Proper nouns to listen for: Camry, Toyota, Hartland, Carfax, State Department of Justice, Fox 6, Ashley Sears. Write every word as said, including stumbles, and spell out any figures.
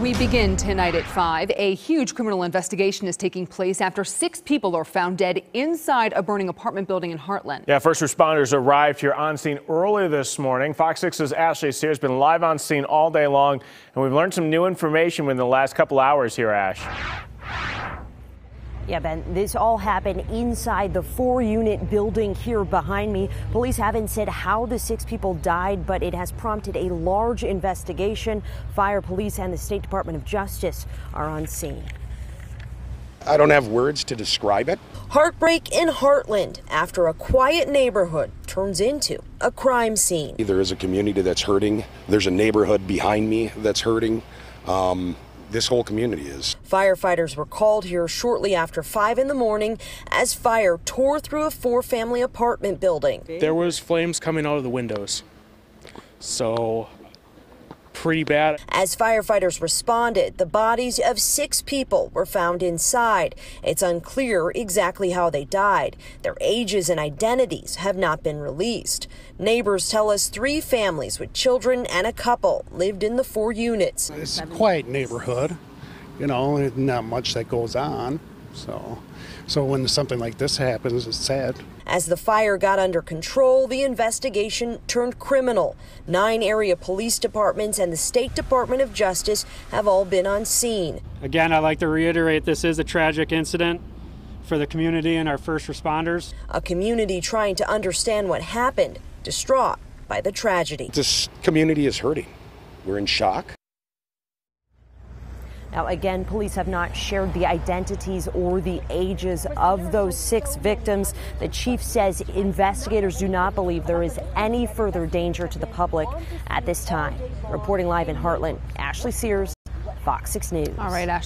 We begin tonight at five. A huge criminal investigation is taking place after six people are found dead inside a burning apartment building in Hartland. Yeah, first responders arrived here on scene early this morning. Fox six's Ashley Sears has been live on scene all day long, and we've learned some new information within the last couple hours here, Ash. Yeah, Ben, this all happened inside the four-unit building here behind me. Police haven't said how the six people died, but it has prompted a large investigation. Fire, police, and the State Department of Justice are on scene. I don't have words to describe it. Heartbreak in Hartland after a quiet neighborhood turns into a crime scene. There is a community that's hurting. There's a neighborhood behind me that's hurting. Um... This whole community is. Firefighters were called here shortly after five in the morning as fire tore through a four-family apartment building. There was flames coming out of the windows, so pretty bad. As firefighters responded, the bodies of six people were found inside. It's unclear exactly how they died. Their ages and identities have not been released. Neighbors tell us three families with children and a couple lived in the four units. It's a quiet neighborhood, you know, not much that goes on. So, so when something like this happens, it's sad. As the fire got under control, the investigation turned criminal. Nine area police departments and the State Department of Justice have all been on scene. Again, I'd like to reiterate, this is a tragic incident for the community and our first responders. A community trying to understand what happened, distraught by the tragedy. This community is hurting. We're in shock. Now, again, police have not shared the identities or the ages of those six victims. The chief says investigators do not believe there is any further danger to the public at this time. Reporting live in Hartland, Ashley Sears, Fox six News. All right, Ashley.